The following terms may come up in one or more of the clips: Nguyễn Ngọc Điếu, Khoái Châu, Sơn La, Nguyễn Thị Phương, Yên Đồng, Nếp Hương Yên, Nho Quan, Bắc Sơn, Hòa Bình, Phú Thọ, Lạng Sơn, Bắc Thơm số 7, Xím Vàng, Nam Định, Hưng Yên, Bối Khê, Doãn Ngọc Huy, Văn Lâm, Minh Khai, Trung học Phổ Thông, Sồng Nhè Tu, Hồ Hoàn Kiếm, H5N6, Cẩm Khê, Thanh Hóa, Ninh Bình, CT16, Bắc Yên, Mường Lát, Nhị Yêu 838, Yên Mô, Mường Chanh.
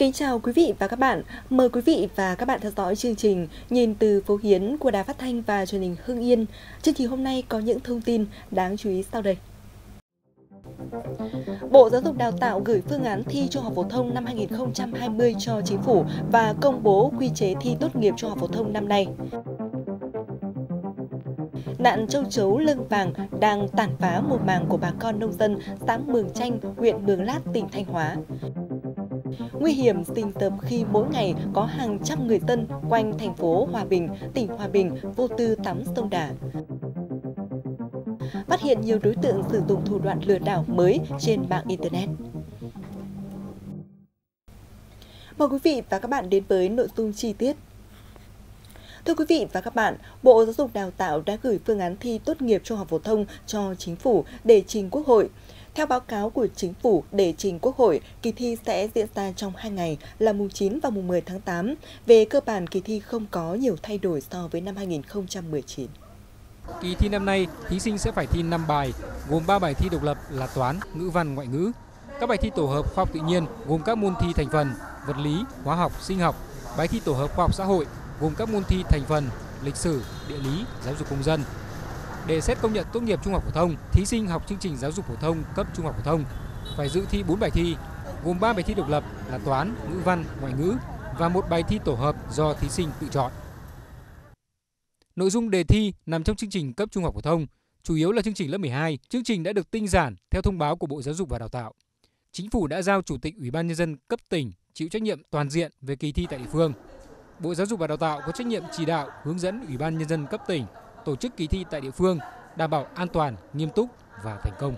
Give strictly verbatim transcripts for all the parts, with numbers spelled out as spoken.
Kính chào quý vị và các bạn. Mời quý vị và các bạn theo dõi chương trình Nhìn từ Phố Hiến của Đài Phát thanh và truyền hình Hưng Yên. Chương trình hôm nay có những thông tin đáng chú ý sau đây. Bộ Giáo dục Đào tạo gửi phương án thi Trung học Phổ thông năm hai nghìn không trăm hai mươi cho Chính phủ và công bố quy chế thi tốt nghiệp Trung học Phổ thông năm nay. Nạn châu chấu lưng vàng đang tàn phá một màng của bà con nông dân xã Mường Chanh, huyện Mường Lát, tỉnh Thanh Hóa. Nguy hiểm rình rập khi mỗi ngày có hàng trăm người dân quanh thành phố Hòa Bình, tỉnh Hòa Bình vô tư tắm sông Đà. Phát hiện nhiều đối tượng sử dụng thủ đoạn lừa đảo mới trên mạng Internet. Mời quý vị và các bạn đến với nội dung chi tiết. Thưa quý vị và các bạn, Bộ Giáo dục Đào tạo đã gửi phương án thi tốt nghiệp Trung học Phổ thông cho Chính phủ để trình Quốc hội. Theo báo cáo của Chính phủ để trình Quốc hội, kỳ thi sẽ diễn ra trong hai ngày là mùng chín và mùng mười tháng tám. Về cơ bản, kỳ thi không có nhiều thay đổi so với năm hai nghìn không trăm mười chín. Kỳ thi năm nay, thí sinh sẽ phải thi năm bài, gồm ba bài thi độc lập là toán, ngữ văn, ngoại ngữ. Các bài thi tổ hợp khoa học tự nhiên gồm các môn thi thành phần, vật lý, hóa học, sinh học. Bài thi tổ hợp khoa học xã hội gồm các môn thi thành phần, lịch sử, địa lý, giáo dục công dân. Để xét công nhận tốt nghiệp Trung học Phổ thông, thí sinh học chương trình giáo dục phổ thông cấp Trung học Phổ thông phải dự thi bốn bài thi, gồm ba bài thi độc lập là toán, ngữ văn, ngoại ngữ và một bài thi tổ hợp do thí sinh tự chọn. Nội dung đề thi nằm trong chương trình cấp Trung học Phổ thông, chủ yếu là chương trình lớp mười hai. Chương trình đã được tinh giản theo thông báo của Bộ Giáo dục và Đào tạo. Chính phủ đã giao Chủ tịch Ủy ban Nhân dân cấp tỉnh chịu trách nhiệm toàn diện về kỳ thi tại địa phương. Bộ Giáo dục và Đào tạo có trách nhiệm chỉ đạo, hướng dẫn Ủy ban Nhân dân cấp tỉnh tổ chức kỳ thi tại địa phương, đảm bảo an toàn, nghiêm túc và thành công.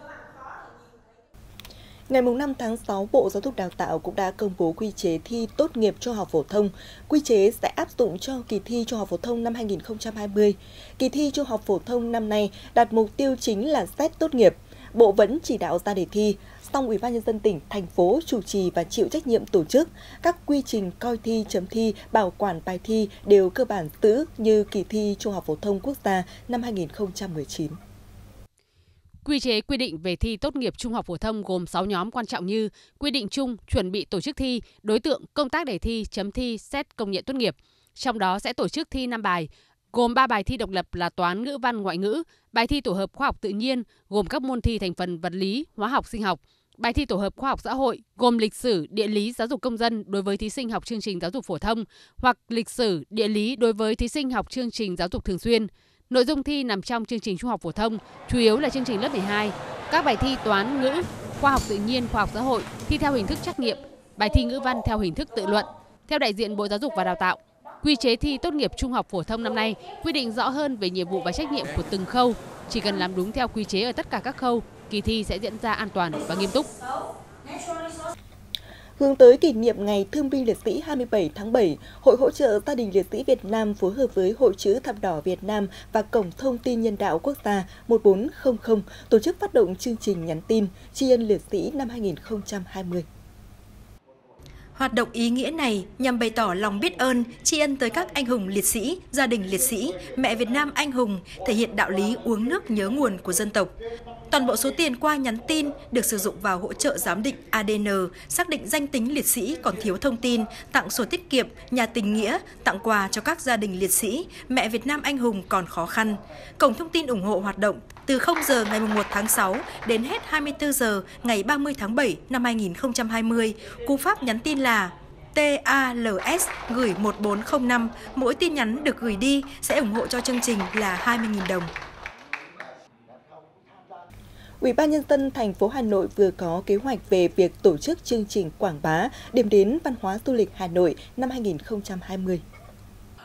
Ngày năm tháng sáu, Bộ Giáo dục Đào tạo cũng đã công bố quy chế thi tốt nghiệp Trung học Phổ thông. Quy chế sẽ áp dụng cho kỳ thi Trung học Phổ thông năm hai nghìn không trăm hai mươi. Kỳ thi Trung học Phổ thông năm nay đạt mục tiêu chính là xét tốt nghiệp. Bộ vẫn chỉ đạo ra đề thi, song Ủy ban Nhân dân tỉnh, thành phố chủ trì và chịu trách nhiệm tổ chức. Các quy trình coi thi, chấm thi, bảo quản bài thi đều cơ bản giữ như kỳ thi Trung học Phổ thông quốc gia năm hai nghìn không trăm mười chín. Quy chế quy định về thi tốt nghiệp Trung học Phổ thông gồm sáu nhóm quan trọng như quy định chung, chuẩn bị tổ chức thi, đối tượng, công tác đề thi, chấm thi, xét công nhận tốt nghiệp. Trong đó sẽ tổ chức thi năm bài, gồm ba bài thi độc lập là toán, ngữ văn, ngoại ngữ, bài thi tổ hợp khoa học tự nhiên gồm các môn thi thành phần vật lý, hóa học, sinh học, bài thi tổ hợp khoa học xã hội gồm lịch sử, địa lý, giáo dục công dân đối với thí sinh học chương trình giáo dục phổ thông hoặc lịch sử, địa lý đối với thí sinh học chương trình giáo dục thường xuyên. Nội dung thi nằm trong chương trình Trung học Phổ thông, chủ yếu là chương trình lớp mười hai. Các bài thi toán, ngữ, khoa học tự nhiên, khoa học xã hội thi theo hình thức trắc nghiệm, bài thi ngữ văn theo hình thức tự luận. Theo đại diện Bộ Giáo dục và Đào tạo, quy chế thi tốt nghiệp Trung học Phổ thông năm nay quy định rõ hơn về nhiệm vụ và trách nhiệm của từng khâu. Chỉ cần làm đúng theo quy chế ở tất cả các khâu, kỳ thi sẽ diễn ra an toàn và nghiêm túc. Hướng tới kỷ niệm Ngày Thương binh Liệt sĩ hai mươi bảy tháng bảy, Hội hỗ trợ gia đình liệt sĩ Việt Nam phối hợp với Hội chữ thập đỏ Việt Nam và Cổng thông tin nhân đạo quốc gia một bốn không không tổ chức phát động chương trình nhắn tin tri ân liệt sĩ năm hai nghìn không trăm hai mươi. Hoạt động ý nghĩa này nhằm bày tỏ lòng biết ơn, tri ân tới các anh hùng liệt sĩ, gia đình liệt sĩ, mẹ Việt Nam anh hùng, thể hiện đạo lý uống nước nhớ nguồn của dân tộc. Toàn bộ số tiền qua nhắn tin được sử dụng vào hỗ trợ giám định a đê en, xác định danh tính liệt sĩ còn thiếu thông tin, tặng sổ tiết kiệm, nhà tình nghĩa, tặng quà cho các gia đình liệt sĩ, mẹ Việt Nam anh hùng còn khó khăn. Cổng thông tin ủng hộ hoạt động từ không giờ ngày một tháng sáu đến hết hai mươi tư giờ ngày ba mươi tháng bảy năm hai nghìn không trăm hai mươi, cú pháp nhắn tin là tê a lờ ét gửi một bốn không năm, mỗi tin nhắn được gửi đi sẽ ủng hộ cho chương trình là hai mươi nghìn đồng. Ủy ban Nhân dân thành phố Hà Nội vừa có kế hoạch về việc tổ chức chương trình quảng bá điểm đến văn hóa du lịch Hà Nội năm hai nghìn không trăm hai mươi.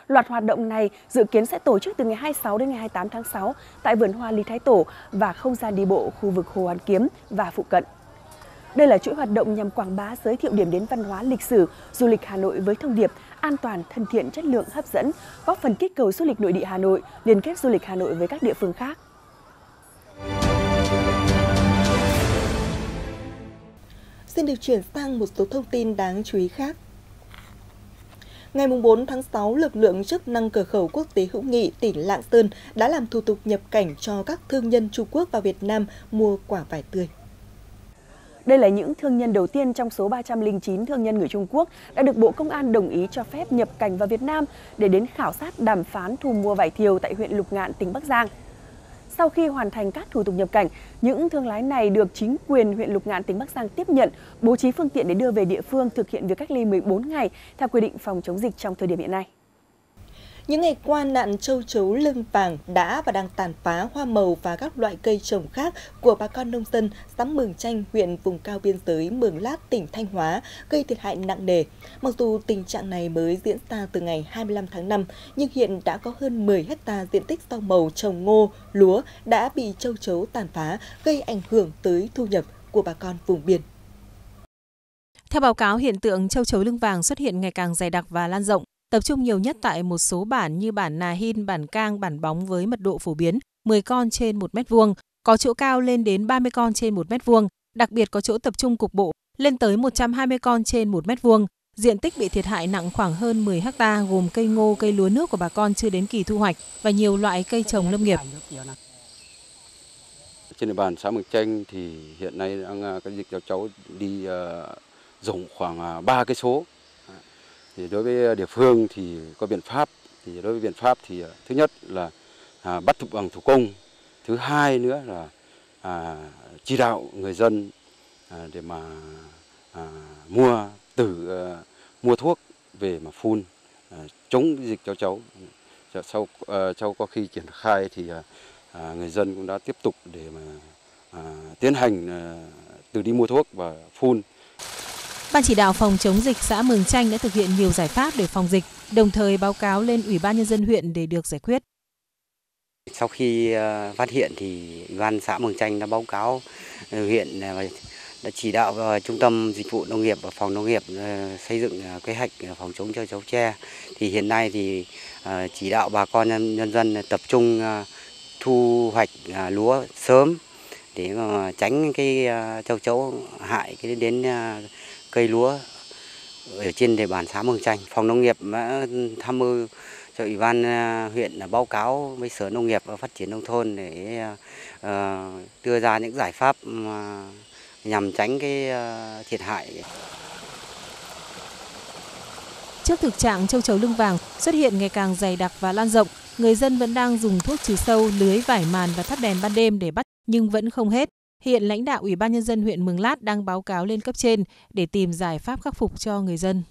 Loạt hoạt động này dự kiến sẽ tổ chức từ ngày hai mươi sáu đến ngày hai mươi tám tháng sáu tại Vườn Hoa Lý Thái Tổ và không gian đi bộ khu vực Hồ Hoàn Kiếm và phụ cận. Đây là chuỗi hoạt động nhằm quảng bá, giới thiệu điểm đến văn hóa, lịch sử, du lịch Hà Nội với thông điệp an toàn, thân thiện, chất lượng, hấp dẫn, góp phần kích cầu du lịch nội địa Hà Nội, liên kết du lịch Hà Nội với các địa phương khác. Xin được chuyển sang một số thông tin đáng chú ý khác. Ngày bốn tháng sáu, lực lượng chức năng cửa khẩu quốc tế Hữu Nghị tỉnh Lạng Sơn đã làm thủ tục nhập cảnh cho các thương nhân Trung Quốc vào Việt Nam mua quả vải tươi. Đây là những thương nhân đầu tiên trong số ba trăm lẻ chín thương nhân người Trung Quốc đã được Bộ Công an đồng ý cho phép nhập cảnh vào Việt Nam để đến khảo sát đàm phán thu mua vải thiều tại huyện Lục Ngạn, tỉnh Bắc Giang. Sau khi hoàn thành các thủ tục nhập cảnh, những thương lái này được chính quyền huyện Lục Ngạn, tỉnh Bắc Giang tiếp nhận, bố trí phương tiện để đưa về địa phương thực hiện việc cách ly mười bốn ngày theo quy định phòng chống dịch trong thời điểm hiện nay. Những ngày qua, nạn châu chấu lưng vàng đã và đang tàn phá hoa màu và các loại cây trồng khác của bà con nông dân xã Mường Chanh, huyện vùng cao biên giới Mường Lát, tỉnh Thanh Hóa, gây thiệt hại nặng nề. Mặc dù tình trạng này mới diễn ra từ ngày hai mươi lăm tháng năm, nhưng hiện đã có hơn mười héc ta diện tích rau màu trồng ngô, lúa đã bị châu chấu tàn phá, gây ảnh hưởng tới thu nhập của bà con vùng biên. Theo báo cáo, hiện tượng châu chấu lưng vàng xuất hiện ngày càng dày đặc và lan rộng, tập trung nhiều nhất tại một số bản như bản Nà Hin, bản Cang, bản Bóng với mật độ phổ biến mười con trên một mét vuông, có chỗ cao lên đến ba mươi con trên một mét vuông, đặc biệt có chỗ tập trung cục bộ lên tới một trăm hai mươi con trên một mét vuông. Diện tích bị thiệt hại nặng khoảng hơn mười héc ta gồm cây ngô, cây lúa nước của bà con chưa đến kỳ thu hoạch và nhiều loại cây trồng lâm nghiệp. Trên địa bàn xã Mường Chanh thì hiện nay đang cái dịch châu chấu đi rộng khoảng ba cây số. Thì đối với địa phương thì có biện pháp, thì đối với biện pháp thì thứ nhất là à, bắt thủ bằng thủ công, thứ hai nữa là à, chỉ đạo người dân à, để mà à, mua từ à, mua thuốc về mà phun à, chống dịch châu chấu. Sau à, sau có khi triển khai thì à, người dân cũng đã tiếp tục để mà à, tiến hành à, từ đi mua thuốc và phun. Ban chỉ đạo phòng chống dịch xã Mường Chanh đã thực hiện nhiều giải pháp để phòng dịch, đồng thời báo cáo lên Ủy ban Nhân dân huyện để được giải quyết. Sau khi phát hiện thì Ủy ban xã Mường Chanh đã báo cáo huyện và đã chỉ đạo Trung tâm Dịch vụ Nông nghiệp và Phòng Nông nghiệp xây dựng kế hoạch phòng chống châu chấu tre. Thì hiện nay thì chỉ đạo bà con nhân dân tập trung thu hoạch lúa sớm để mà tránh cái châu chấu hại cái đến cây lúa ở trên địa bàn xã Mường Chanh. Phòng Nông nghiệp đã tham mưu cho Ủy ban huyện là báo cáo với Sở Nông nghiệp và Phát triển Nông thôn để đưa ra những giải pháp nhằm tránh cái thiệt hại. Trước thực trạng châu chấu lưng vàng xuất hiện ngày càng dày đặc và lan rộng, người dân vẫn đang dùng thuốc trừ sâu, lưới vải màn và thắp đèn ban đêm để bắt nhưng vẫn không hết. Hiện lãnh đạo Ủy ban Nhân dân huyện Mường Lát đang báo cáo lên cấp trên để tìm giải pháp khắc phục cho người dân.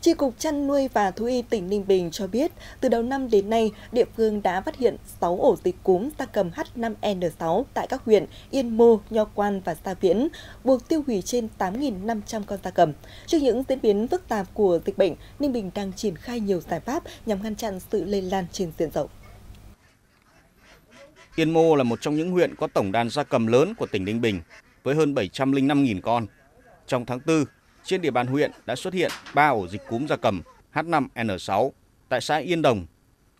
Chi cục Chăn nuôi và Thú y tỉnh Ninh Bình cho biết, từ đầu năm đến nay, địa phương đã phát hiện sáu ổ dịch cúm gia cầm H năm N sáu tại các huyện Yên Mô, Nho Quan và Tha Viễn, buộc tiêu hủy trên tám nghìn năm trăm con gia cầm. Trước những diễn biến phức tạp của dịch bệnh, Ninh Bình đang triển khai nhiều giải pháp nhằm ngăn chặn sự lây lan trên diện rộng. Yên Mô là một trong những huyện có tổng đàn gia cầm lớn của tỉnh Ninh Bình với hơn bảy trăm lẻ năm nghìn con. Trong tháng tư, trên địa bàn huyện đã xuất hiện ba ổ dịch cúm gia cầm H năm N sáu tại xã Yên Đồng.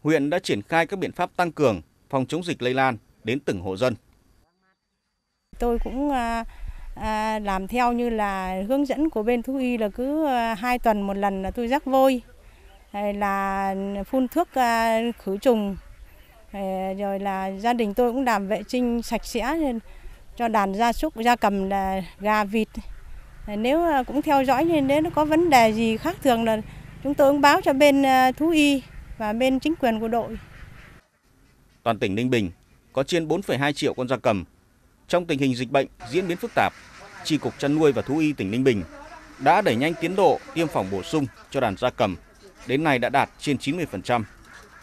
Huyện đã triển khai các biện pháp tăng cường phòng chống dịch lây lan đến từng hộ dân. Tôi cũng làm theo như là hướng dẫn của bên thú y là cứ hai tuần một lần là tôi rắc vôi, là phun thuốc khử trùng. Rồi là gia đình tôi cũng làm vệ sinh sạch sẽ cho đàn gia súc, gia cầm, là gà, vịt. Nếu cũng theo dõi nếu nó có vấn đề gì khác thường là chúng tôi cũng báo cho bên thú y và bên chính quyền của đội. Toàn tỉnh Ninh Bình có trên bốn phẩy hai triệu con gia cầm. Trong tình hình dịch bệnh diễn biến phức tạp, Chi cục Chăn nuôi và Thú y tỉnh Ninh Bình đã đẩy nhanh tiến độ tiêm phòng bổ sung cho đàn gia cầm. Đến nay đã đạt trên chín mươi phần trăm.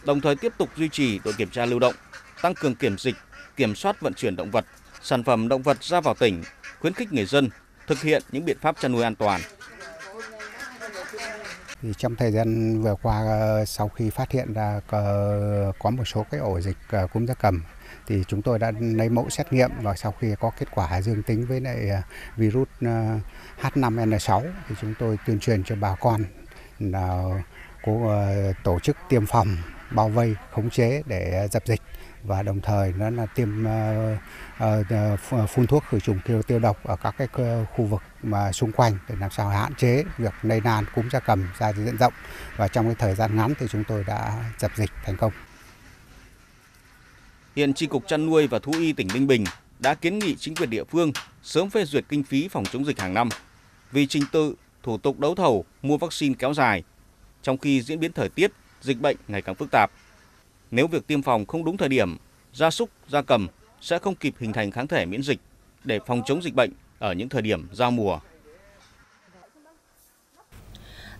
Đồng thời tiếp tục duy trì đội kiểm tra lưu động, tăng cường kiểm dịch, kiểm soát vận chuyển động vật, sản phẩm động vật ra vào tỉnh, khuyến khích người dân thực hiện những biện pháp chăn nuôi an toàn. Thì trong thời gian vừa qua, sau khi phát hiện ra có một số cái ổ dịch cúm gia cầm, thì chúng tôi đã lấy mẫu xét nghiệm và sau khi có kết quả dương tính với lại virus H năm N sáu, thì chúng tôi tuyên truyền cho bà con là cố tổ chức tiêm phòng, bao vây, khống chế để dập dịch và đồng thời nó là tiêm phun thuốc khử trùng tiêu tiêu độc ở các cái khu vực mà xung quanh để làm sao hạn chế việc lây lan cúm gia cầm ra diện rộng, và trong cái thời gian ngắn thì chúng tôi đã dập dịch thành công. Hiện Chi cục Chăn nuôi và Thú y tỉnh Ninh Bình đã kiến nghị chính quyền địa phương sớm phê duyệt kinh phí phòng chống dịch hàng năm, vì trình tự, thủ tục đấu thầu, mua vaccine kéo dài, trong khi diễn biến thời tiết, dịch bệnh ngày càng phức tạp. Nếu việc tiêm phòng không đúng thời điểm, gia súc, gia cầm sẽ không kịp hình thành kháng thể miễn dịch để phòng chống dịch bệnh ở những thời điểm giao mùa.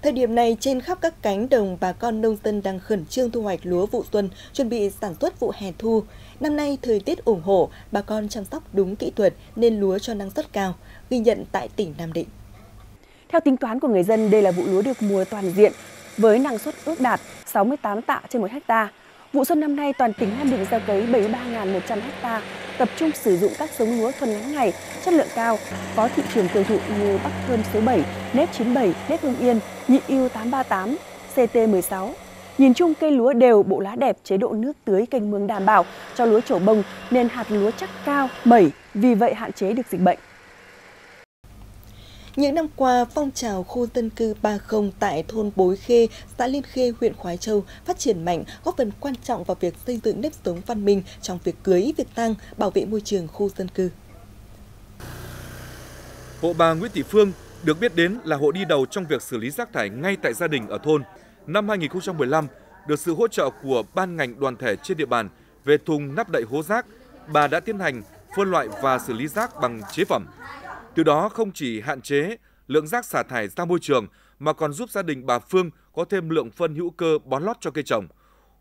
Thời điểm này, trên khắp các cánh đồng, bà con nông dân đang khẩn trương thu hoạch lúa vụ xuân, chuẩn bị sản xuất vụ hè thu. Năm nay, thời tiết ủng hộ, bà con chăm sóc đúng kỹ thuật nên lúa cho năng suất cao, ghi nhận tại tỉnh Nam Định. Theo tính toán của người dân, đây là vụ lúa được mùa toàn diện, với năng suất ước đạt sáu mươi tám tạ trên một hectare. Vụ xuân năm nay, toàn tỉnh Nam Định gieo cấy bảy mươi ba nghìn một trăm hectare, tập trung sử dụng các giống lúa thuần ngắn ngày, chất lượng cao, có thị trường tiêu thụ như Bắc Thơm số bảy, Nếp chín mươi bảy, Nếp Hương Yên, Nhị Yêu tám ba tám, C T mười sáu. Nhìn chung cây lúa đều, bộ lá đẹp, chế độ nước tưới kênh mương đảm bảo cho lúa trổ bông nên hạt lúa chắc cao, mẩy, vì vậy hạn chế được dịch bệnh. Những năm qua, phong trào khu dân cư ba không tại thôn Bối Khê, xã Liên Khê, huyện Khoái Châu phát triển mạnh, góp phần quan trọng vào việc xây dựng nếp sống văn minh trong việc cưới, việc tang, bảo vệ môi trường khu dân cư. Hộ bà Nguyễn Thị Phương được biết đến là hộ đi đầu trong việc xử lý rác thải ngay tại gia đình ở thôn. Năm hai nghìn không trăm mười lăm, được sự hỗ trợ của ban ngành đoàn thể trên địa bàn về thùng nắp đậy hố rác, bà đã tiến hành phân loại và xử lý rác bằng chế phẩm. Từ đó không chỉ hạn chế lượng rác xả thải ra môi trường mà còn giúp gia đình bà Phương có thêm lượng phân hữu cơ bón lót cho cây trồng.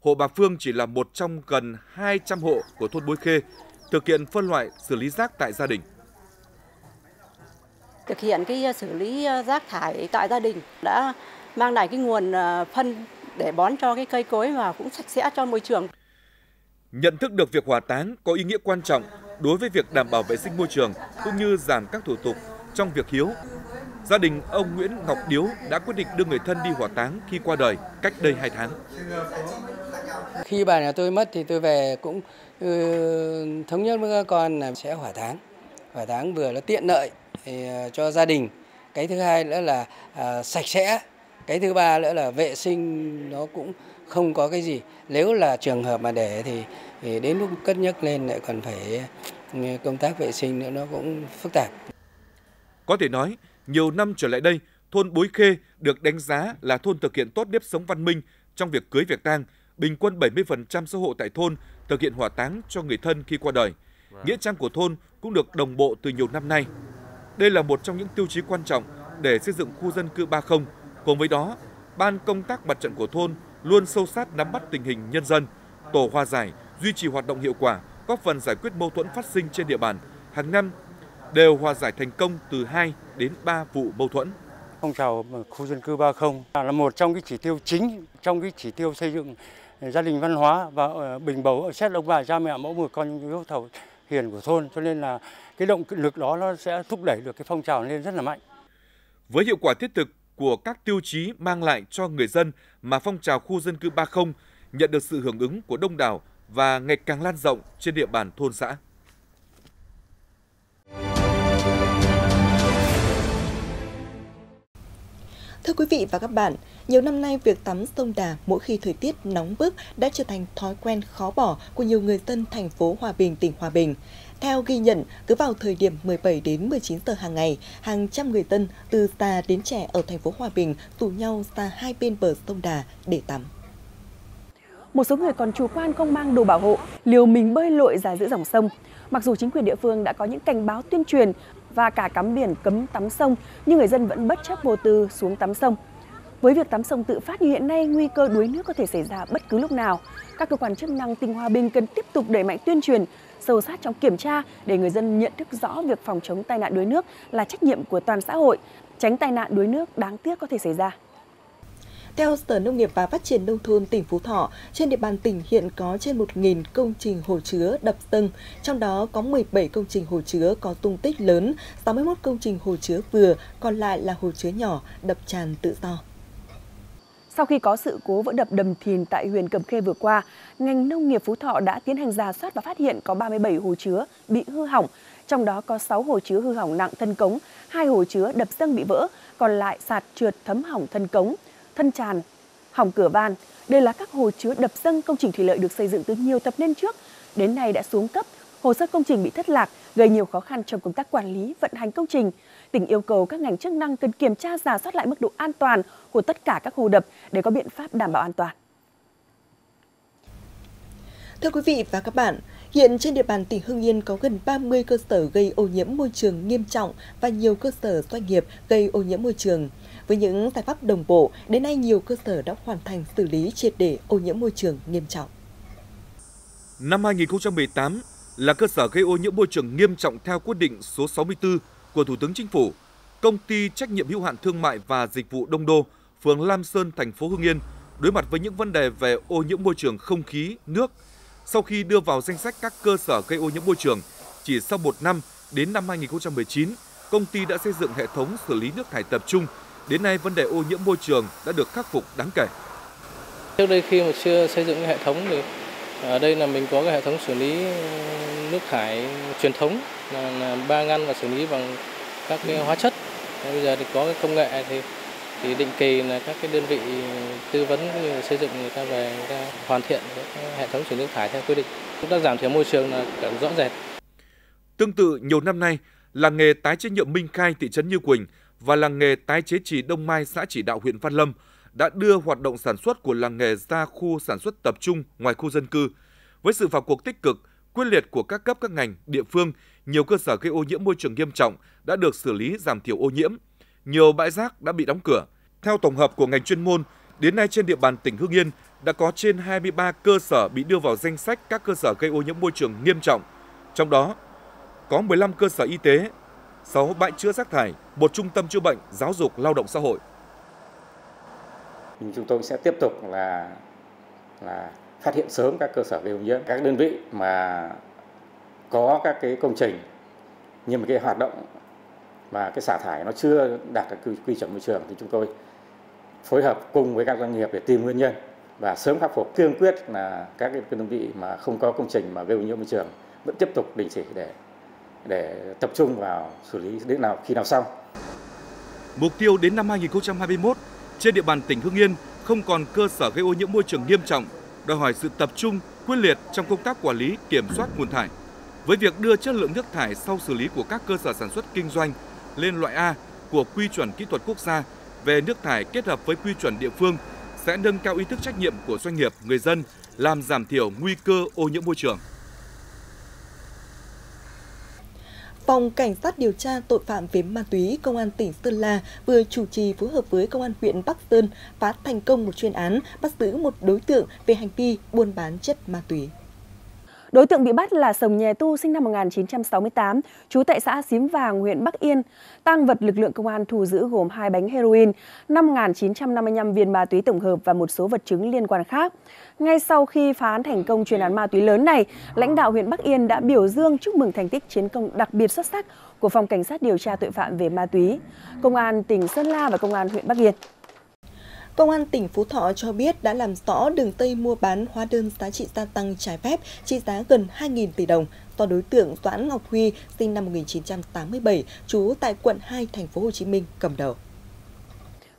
Hộ bà Phương chỉ là một trong gần hai trăm hộ của thôn Bối Khê thực hiện phân loại xử lý rác tại gia đình. Thực hiện cái xử lý rác thải tại gia đình đã mang lại cái nguồn phân để bón cho cái cây cối và cũng sạch sẽ cho môi trường. Nhận thức được việc hỏa táng có ý nghĩa quan trọng đối với việc đảm bảo vệ sinh môi trường cũng như giảm các thủ tục trong việc hiếu, gia đình ông Nguyễn Ngọc Điếu đã quyết định đưa người thân đi hỏa táng khi qua đời cách đây hai tháng. Khi bà nhà tôi mất thì tôi về cũng ừ, thống nhất với các con là sẽ hỏa táng. Hỏa táng vừa là tiện lợi cho gia đình, cái thứ hai nữa là à, sạch sẽ, cái thứ ba nữa là vệ sinh nó cũng không có cái gì. Nếu là trường hợp mà để thì, thì đến lúc cất nhắc lên lại còn phải công tác vệ sinh nữa, nó cũng phức tạp. Có thể nói, nhiều năm trở lại đây, thôn Bối Khê được đánh giá là thôn thực hiện tốt nếp sống văn minh trong việc cưới việc tang. Bình quân bảy mươi phần trăm số hộ tại thôn thực hiện hỏa táng cho người thân khi qua đời. Nghĩa trang của thôn cũng được đồng bộ từ nhiều năm nay. Đây là một trong những tiêu chí quan trọng để xây dựng khu dân cư ba không. Cùng với đó, ban công tác mặt trận của thôn luôn sâu sát nắm bắt tình hình nhân dân, tổ hòa giải, duy trì hoạt động hiệu quả, góp phần giải quyết mâu thuẫn phát sinh trên địa bàn. Hàng năm đều hòa giải thành công từ hai đến ba vụ mâu thuẫn. Phong trào khu dân cư ba không là một trong cái chỉ tiêu chính trong cái chỉ tiêu xây dựng gia đình văn hóa và bình bầu xét ông bà cha mẹ mẫu mực con hiếu thảo hiền của thôn, cho nên là cái động lực đó nó sẽ thúc đẩy được cái phong trào lên rất là mạnh. Với hiệu quả thiết thực của các tiêu chí mang lại cho người dân mà phong trào khu dân cư ba không nhận được sự hưởng ứng của đông đảo và ngày càng lan rộng trên địa bàn thôn xã. Thưa quý vị và các bạn, nhiều năm nay việc tắm sông Đà mỗi khi thời tiết nóng bức đã trở thành thói quen khó bỏ của nhiều người dân thành phố Hòa Bình, tỉnh Hòa Bình. Theo ghi nhận, cứ vào thời điểm mười bảy đến mười chín giờ hàng ngày, hàng trăm người dân từ già đến trẻ ở thành phố Hòa Bình tụ nhau ra hai bên bờ sông Đà để tắm. Một số người còn chủ quan không mang đồ bảo hộ, liều mình bơi lội ra giữa dòng sông. Mặc dù chính quyền địa phương đã có những cảnh báo tuyên truyền và cả cắm biển cấm tắm sông, nhưng người dân vẫn bất chấp vô tư xuống tắm sông. Với việc tắm sông tự phát như hiện nay, nguy cơ đuối nước có thể xảy ra bất cứ lúc nào. Các cơ quan chức năng tỉnh Hòa Bình cần tiếp tục đẩy mạnh tuyên truyền, sâu sát trong kiểm tra để người dân nhận thức rõ việc phòng chống tai nạn đuối nước là trách nhiệm của toàn xã hội, tránh tai nạn đuối nước đáng tiếc có thể xảy ra. Theo Sở Nông nghiệp và Phát triển Nông thôn tỉnh Phú Thọ, trên địa bàn tỉnh hiện có trên một nghìn công trình hồ chứa, đập dâng, trong đó có mười bảy công trình hồ chứa có dung tích lớn, sáu mươi mốt công trình hồ chứa vừa, còn lại là hồ chứa nhỏ, đập tràn tự do. Sau khi có sự cố vỡ đập Đầm Thìn tại huyện Cẩm Khê vừa qua, ngành nông nghiệp Phú Thọ đã tiến hành rà soát và phát hiện có ba mươi bảy hồ chứa bị hư hỏng, trong đó có sáu hồ chứa hư hỏng nặng thân cống, hai hồ chứa đập dâng bị vỡ, còn lại sạt trượt thấm hỏng thân cống, thân tràn, hỏng cửa van. Đây là các hồ chứa đập dâng công trình thủy lợi được xây dựng từ nhiều thập niên trước, đến nay đã xuống cấp, hồ sơ công trình bị thất lạc, gây nhiều khó khăn trong công tác quản lý, vận hành công trình. Tỉnh yêu cầu các ngành chức năng cần kiểm tra, rà soát lại mức độ an toàn của tất cả các hồ đập để có biện pháp đảm bảo an toàn. Thưa quý vị và các bạn, hiện trên địa bàn tỉnh Hưng Yên có gần ba mươi cơ sở gây ô nhiễm môi trường nghiêm trọng và nhiều cơ sở doanh nghiệp gây ô nhiễm môi trường. Với những giải pháp đồng bộ, đến nay nhiều cơ sở đã hoàn thành xử lý triệt để ô nhiễm môi trường nghiêm trọng. Năm hai nghìn không trăm mười tám là cơ sở gây ô nhiễm môi trường nghiêm trọng theo quyết định số sáu mươi tư của Thủ tướng Chính phủ. Công ty trách nhiệm hữu hạn thương mại và dịch vụ Đông Đô, phường Lam Sơn, thành phố Hưng Yên đối mặt với những vấn đề về ô nhiễm môi trường không khí, nước. Sau khi đưa vào danh sách các cơ sở gây ô nhiễm môi trường, chỉ sau một năm, đến năm hai nghìn không trăm mười chín, công ty đã xây dựng hệ thống xử lý nước thải tập trung. Đến nay, vấn đề ô nhiễm môi trường đã được khắc phục đáng kể. Trước đây khi mà chưa xây dựng hệ thống thì ở đây là mình có cái hệ thống xử lý nước thải truyền thống là, là ba ngăn và xử lý bằng các cái hóa chất. Bây giờ thì có cái công nghệ thì thì định kỳ là các cái đơn vị tư vấn cũng như là xây dựng người ta về người ta hoàn thiện cái hệ thống xử lý nước thải theo quy định, chúng ta giảm thiểu môi trường là càng rõ rệt. Tương tự nhiều năm nay, làng nghề tái chế nhựa Minh Khai thị trấn Như Quỳnh và làng nghề tái chế trì Đông Mai xã Chỉ Đạo huyện Văn Lâm đã đưa hoạt động sản xuất của làng nghề ra khu sản xuất tập trung ngoài khu dân cư. Với sự vào cuộc tích cực, quyết liệt của các cấp các ngành, địa phương, nhiều cơ sở gây ô nhiễm môi trường nghiêm trọng đã được xử lý giảm thiểu ô nhiễm. Nhiều bãi rác đã bị đóng cửa. Theo tổng hợp của ngành chuyên môn, đến nay trên địa bàn tỉnh Hưng Yên đã có trên hai mươi ba cơ sở bị đưa vào danh sách các cơ sở gây ô nhiễm môi trường nghiêm trọng. Trong đó, có mười lăm cơ sở y tế, sáu bãi chứa rác thải, một trung tâm chữa bệnh, giáo dục, lao động xã hội. Chúng tôi sẽ tiếp tục là là phát hiện sớm các cơ sở gây ô nhiễm, các đơn vị mà có các cái công trình nhưng mà cái hoạt động mà cái xả thải nó chưa đạt được quy chuẩn môi trường thì chúng tôi phối hợp cùng với các doanh nghiệp để tìm nguyên nhân và sớm khắc phục, kiên quyết là các cái đơn vị mà không có công trình mà gây ô nhiễm môi trường vẫn tiếp tục đình chỉ để để tập trung vào xử lý đến nào khi nào xong. Mục tiêu đến năm hai nghìn không trăm hai mươi mốt, trên địa bàn tỉnh Hưng Yên không còn cơ sở gây ô nhiễm môi trường nghiêm trọng, đòi hỏi sự tập trung, quyết liệt trong công tác quản lý, kiểm soát nguồn thải. Với việc đưa chất lượng nước thải sau xử lý của các cơ sở sản xuất kinh doanh lên loại A của quy chuẩn kỹ thuật quốc gia về nước thải kết hợp với quy chuẩn địa phương sẽ nâng cao ý thức trách nhiệm của doanh nghiệp, người dân, làm giảm thiểu nguy cơ ô nhiễm môi trường. Phòng Cảnh sát điều tra tội phạm về ma túy Công an tỉnh Sơn La vừa chủ trì phối hợp với Công an huyện Bắc Sơn phá thành công một chuyên án bắt giữ một đối tượng về hành vi buôn bán chất ma túy. Đối tượng bị bắt là Sồng Nhè Tu sinh năm một nghìn chín trăm sáu mươi tám, trú tại xã Xím Vàng, huyện Bắc Yên. Tang vật lực lượng công an thu giữ gồm hai bánh heroin, năm nghìn chín trăm năm mươi lăm viên ma túy tổng hợp và một số vật chứng liên quan khác. Ngay sau khi phá án thành công chuyên án ma túy lớn này, lãnh đạo huyện Bắc Yên đã biểu dương chúc mừng thành tích chiến công đặc biệt xuất sắc của Phòng Cảnh sát điều tra tội phạm về ma túy, Công an tỉnh Sơn La và Công an huyện Bắc Yên. Công an tỉnh Phú Thọ cho biết đã làm rõ đường dây mua bán hóa đơn giá trị gia tăng trái phép trị giá gần hai nghìn tỷ đồng do đối tượng Doãn Ngọc Huy sinh năm một nghìn chín trăm tám mươi bảy, trú tại quận hai, thành phố Hồ Chí Minh cầm đầu.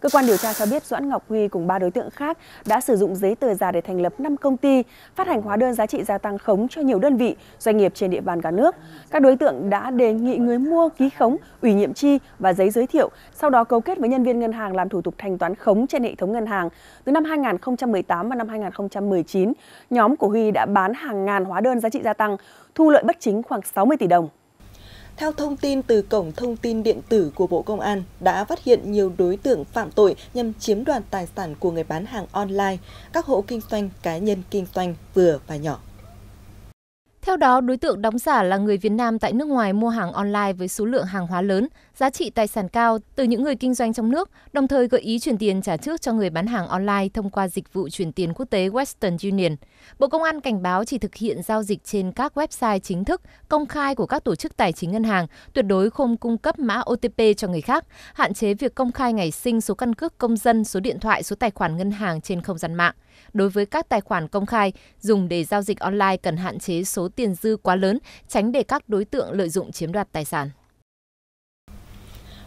Cơ quan điều tra cho biết Doãn Ngọc Huy cùng ba đối tượng khác đã sử dụng giấy tờ giả để thành lập năm công ty, phát hành hóa đơn giá trị gia tăng khống cho nhiều đơn vị, doanh nghiệp trên địa bàn cả nước. Các đối tượng đã đề nghị người mua ký khống, ủy nhiệm chi và giấy giới thiệu, sau đó cấu kết với nhân viên ngân hàng làm thủ tục thanh toán khống trên hệ thống ngân hàng. Từ năm hai nghìn không trăm mười tám và năm hai nghìn không trăm mười chín, nhóm của Huy đã bán hàng ngàn hóa đơn giá trị gia tăng, thu lợi bất chính khoảng sáu mươi tỷ đồng. Theo thông tin từ Cổng Thông tin Điện tử của Bộ Công an, đã phát hiện nhiều đối tượng phạm tội nhằm chiếm đoạt tài sản của người bán hàng online, các hộ kinh doanh, cá nhân kinh doanh vừa và nhỏ. Theo đó, đối tượng đóng giả là người Việt Nam tại nước ngoài mua hàng online với số lượng hàng hóa lớn, giá trị tài sản cao từ những người kinh doanh trong nước, đồng thời gợi ý chuyển tiền trả trước cho người bán hàng online thông qua dịch vụ chuyển tiền quốc tế Western Union. Bộ Công an cảnh báo chỉ thực hiện giao dịch trên các website chính thức, công khai của các tổ chức tài chính ngân hàng, tuyệt đối không cung cấp mã O T P cho người khác, hạn chế việc công khai ngày sinh, số căn cước công dân, số điện thoại, số tài khoản ngân hàng trên không gian mạng. Đối với các tài khoản công khai dùng để giao dịch online cần hạn chế số tiền dư quá lớn, tránh để các đối tượng lợi dụng chiếm đoạt tài sản.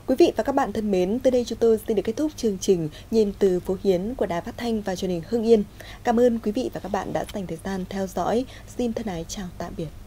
Quý vị và các bạn thân mến, tới đây chúng tôi xin được kết thúc chương trình Nhìn từ Phố Hiến của Đài Phát thanh và truyền hình Hưng Yên. Cảm ơn quý vị và các bạn đã dành thời gian theo dõi. Xin thân ái chào tạm biệt.